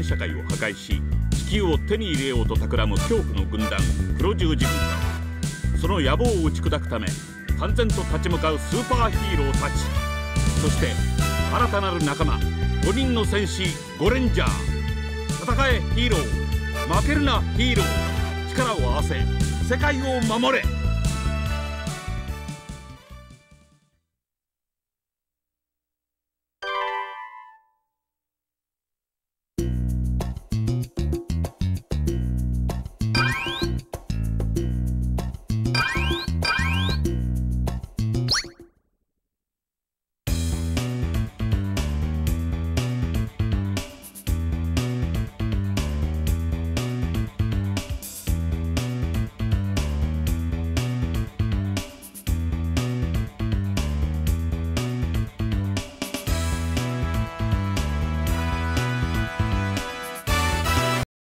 全社会を破壊し地球を手に入れようと企む恐怖の軍団黒十字軍団、その野望を打ち砕くため完全と立ち向かうスーパーヒーローたち、そして新たなる仲間5人の戦士ゴレンジャー。戦えヒーロー、負けるなヒーロー、力を合わせ世界を守れ。